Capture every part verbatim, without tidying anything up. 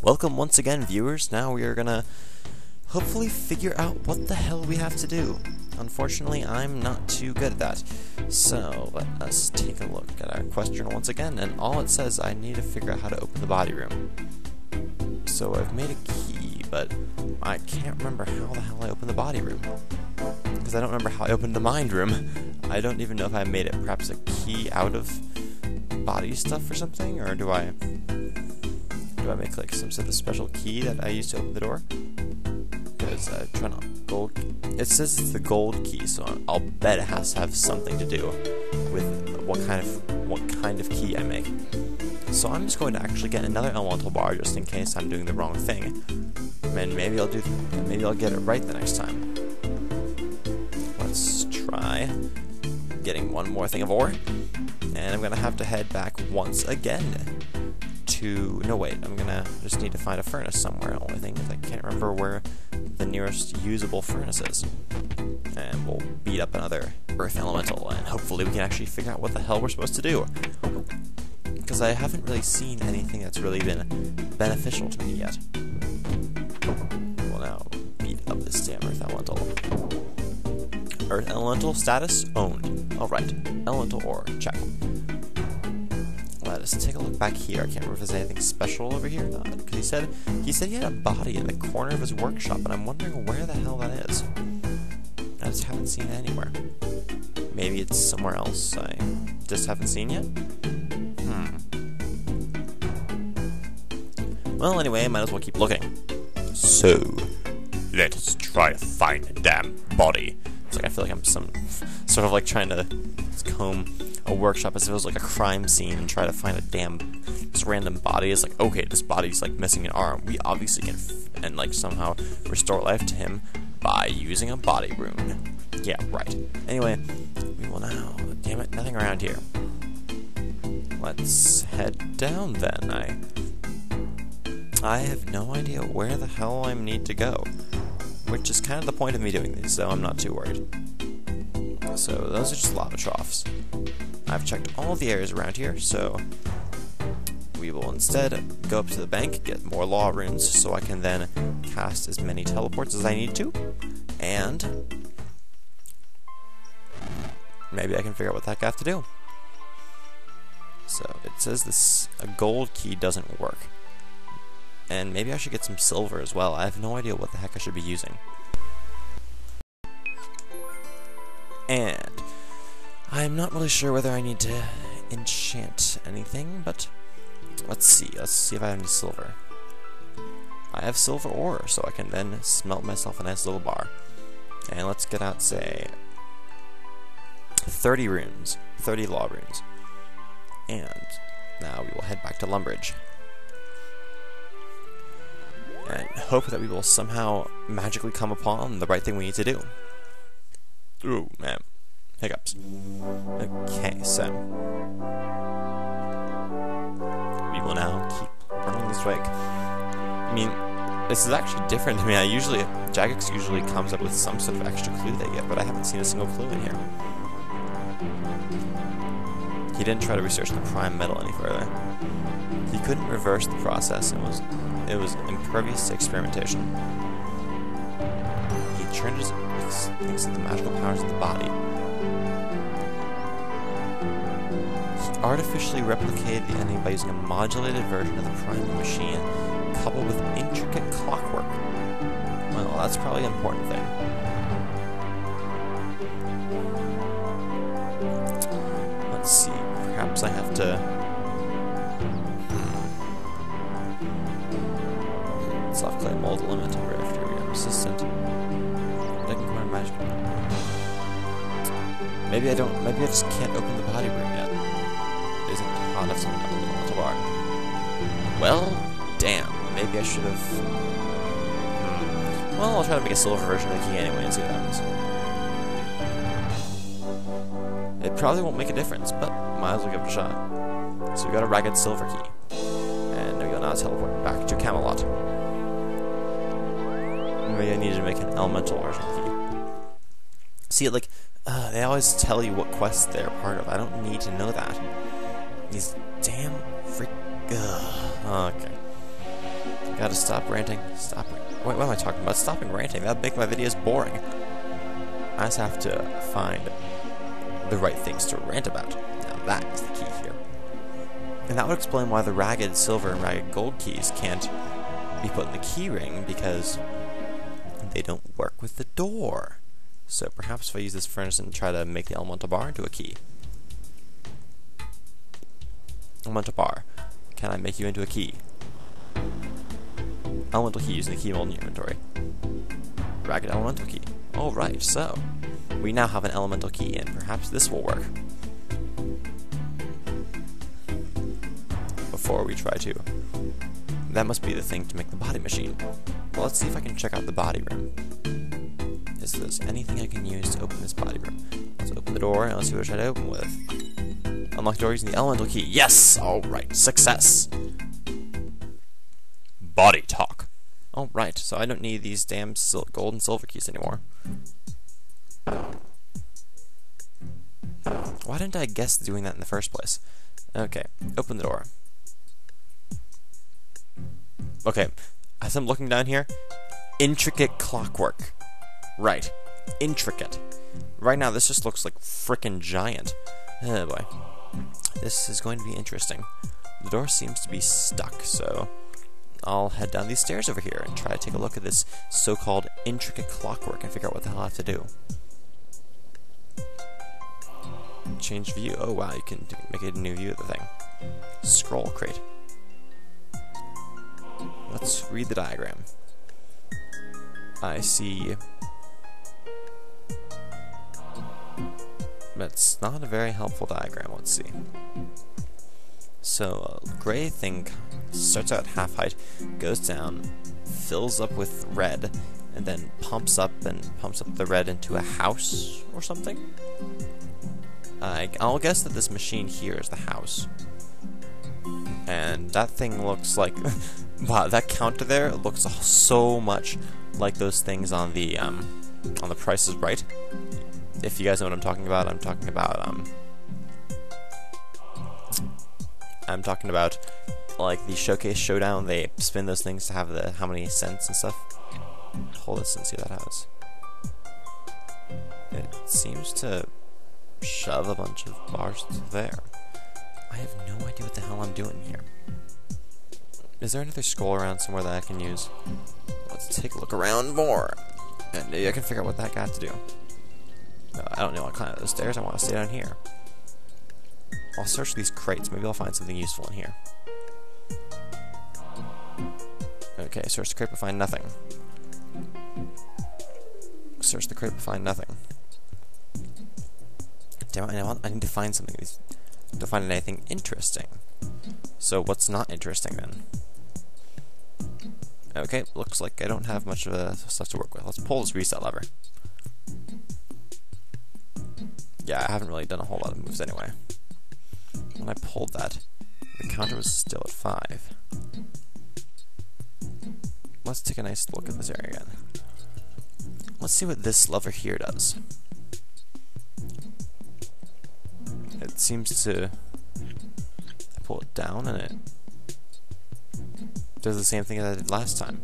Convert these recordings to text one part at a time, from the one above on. Welcome once again, viewers. Now we are gonna hopefully figure out what the hell we have to do. Unfortunately, I'm not too good at that. So let us take a look at our quest journal once again, and all it says, I need to figure out how to open the body room. So I've made a key, but I can't remember how the hell I opened the body room. Because I don't remember how I opened the mind room. I don't even know if I made it. Perhaps a key out of body stuff or something? Or do I... do I make like some sort of special key that I use to open the door? Because I try not... Gold... It says it's the gold key, so I'll bet it has to have something to do with what kind of, what kind of key I make. So I'm just going to actually get another elemental bar just in case I'm doing the wrong thing, and maybe I'll do, maybe I'll get it right the next time. Let's try getting one more thing of ore, and I'm gonna have to head back once again to. No wait, I'm gonna just need to find a furnace somewhere. The only thing is I can't remember where the nearest usable furnace is, and we'll beat up another earth elemental, and hopefully we can actually figure out what the hell we're supposed to do. Because I haven't really seen anything that's really been beneficial to me yet. We'll now beat up this damn Earth Elemental. Earth Elemental status owned. Alright, Elemental ore, check. Let us take a look back here. I can't remember if there's anything special over here or not. Because he said, he said he had a body in the corner of his workshop, and I'm wondering where the hell that is. I just haven't seen it anywhere. Maybe it's somewhere else I just haven't seen yet? Well, anyway, might as well keep looking. So, let's try to find a damn body. It's like I feel like I'm some sort of like trying to comb a workshop as if it was like a crime scene and try to find a damn just random body. It's like, okay, this body's like missing an arm. We obviously can f and like somehow restore life to him by using a body rune. Yeah, right. Anyway, we will now. Damn it, nothing around here. Let's head down then. I. I have no idea where the hell I need to go, which is kind of the point of me doing these, so I'm not too worried. So those are just lava troughs. I've checked all the areas around here, so we will instead go up to the bank, get more law runes, so I can then cast as many teleports as I need to, and maybe I can figure out what the heck I have to do. So it says this a gold key doesn't work. And maybe I should get some silver as well. I have no idea what the heck I should be using. And I'm not really sure whether I need to enchant anything, but let's see. Let's see if I have any silver. I have silver ore, so I can then smelt myself a nice little bar. And let's get out, say, thirty runes, thirty law runes. And now we will head back to Lumbridge. And hope that we will somehow magically come upon the right thing we need to do. Ooh, man. Hiccups. Okay, so... we will now keep running this way. I mean, this is actually different. I mean, I usually... Jagex usually comes up with some sort of extra clue they get, but I haven't seen a single clue in here. He didn't try to research the prime metal any further. He couldn't reverse the process and was... it was impervious to experimentation. He turned his thanks to the magical powers of the body. He artificially replicated the ending by using a modulated version of the priming machine, coupled with intricate clockwork. Well, that's probably an important thing. Let's see, perhaps I have to... soft clay mold elemental rift area resistant. Maybe I don't. Maybe I just can't open the body room yet. It isn't hot enough to open the elemental bar. Well, damn. Maybe I should have. Hmm. Well, I'll try to make a silver version of the key anyway and see what happens. It probably won't make a difference, but might as well give it a shot. So we got a ragged silver key, and we'll now teleport back to Camelot. Maybe I need to make an elemental version of the key. See, like, uh, they always tell you what quests they're part of. I don't need to know that. These damn freak... Ugh. Okay. Gotta stop ranting. Stop. Wait, what am I talking about? Stopping ranting. That'd make my videos boring. I just have to find the right things to rant about. Now that is the key here. And that would explain why the ragged silver and ragged gold keys can't be put in the key ring, because they don't work with the door. So perhaps if I use this furnace and try to make the elemental bar into a key. Elemental bar. Can I make you into a key? Elemental key using the key mold in your inventory. Ragged elemental key. Alright, so we now have an elemental key, and perhaps this will work. Before we try to. That must be the thing to make the body machine. Well, let's see if I can check out the body room. Is there anything I can use to open this body room? Let's open the door and let's see what I try to open with. Unlock door using the elemental key. Yes! Alright, success! Body talk. Alright, so I don't need these damn sil- gold and silver keys anymore. Why didn't I guess doing that in the first place? Okay, open the door. Okay, as I'm looking down here, intricate clockwork. Right, intricate. Right now, this just looks like frickin' giant. Oh boy. This is going to be interesting. The door seems to be stuck, so I'll head down these stairs over here and try to take a look at this so-called intricate clockwork and figure out what the hell I have to do. Change view. Oh wow, you can make a new view of the thing. Scroll crate. Let's read the diagram. I see. That's not a very helpful diagram. Let's see. So, a gray thing starts out at half height, goes down, fills up with red, and then pumps up and pumps up the red into a house or something. I, I'll guess that this machine here is the house. And that thing looks like, wow, that counter there looks so much like those things on the, um, on the Price is Right. If you guys know what I'm talking about, I'm talking about, um, I'm talking about, like, the Showcase Showdown. They spin those things to have the, how many cents and stuff. Hold this and see what that has. It seems to shove a bunch of bars there. I have no idea what the hell I'm doing here. Is there another scroll around somewhere that I can use? Let's take a look around more. And maybe I can figure out what that got to do. Uh, I don't know what kind of those stairs. I want to stay down here. I'll search these crates. Maybe I'll find something useful in here. Okay, search the crate but find nothing. Search the crate but find nothing. Damn it, I, want, I need to find something of these. To find anything interesting. So what's not interesting then? Okay, looks like I don't have much of uh, stuff to work with. Let's pull this reset lever. Yeah, I haven't really done a whole lot of moves anyway. When I pulled that, the counter was still at five. Let's take a nice look at this area again. Let's see what this lever here does. It seems to I pull it down and it does the same thing as I did last time.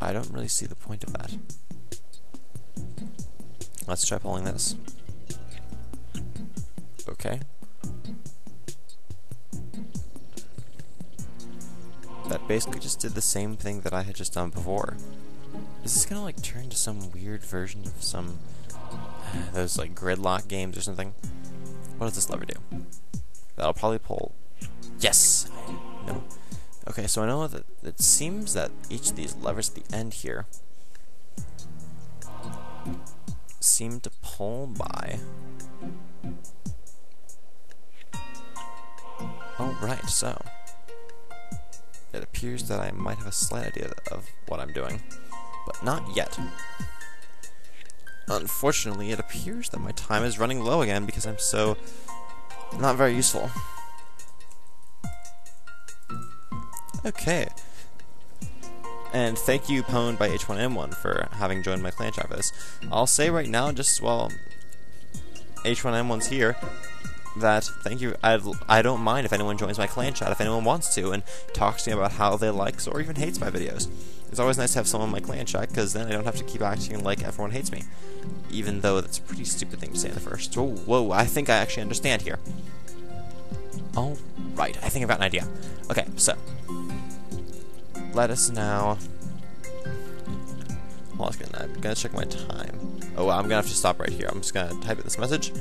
I don't really see the point of that. Let's try pulling this. Okay. That basically just did the same thing that I had just done before. Is this gonna like turn to some weird version of some those like gridlock games or something? What does this lever do? That'll probably pull. Yes! No. Okay, so I know that it seems that each of these levers at the end here seem to pull by. Alright, so it appears that I might have a slight idea of what I'm doing, but not yet. Unfortunately, it appears that my time is running low again because I'm so not very useful. Okay. And thank you, Pwned by H one N one, for having joined my clan chat for this. I'll say right now, just while H one N one's here, that thank you. I'd, I don't mind if anyone joins my clan chat, if anyone wants to, and talks to me about how they likes or even hates my videos. It's always nice to have someone in my clan chat, because then I don't have to keep acting like everyone hates me. Even though that's a pretty stupid thing to say in the first. Whoa, whoa, I think I actually understand here. Alright, I think I've got an idea. Okay, so. Let us now... Well, I'm gonna check my time. Oh, well, I'm gonna have to stop right here. I'm just gonna type in this message.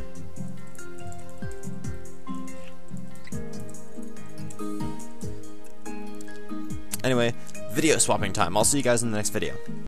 Anyway, video swapping time. I'll see you guys in the next video.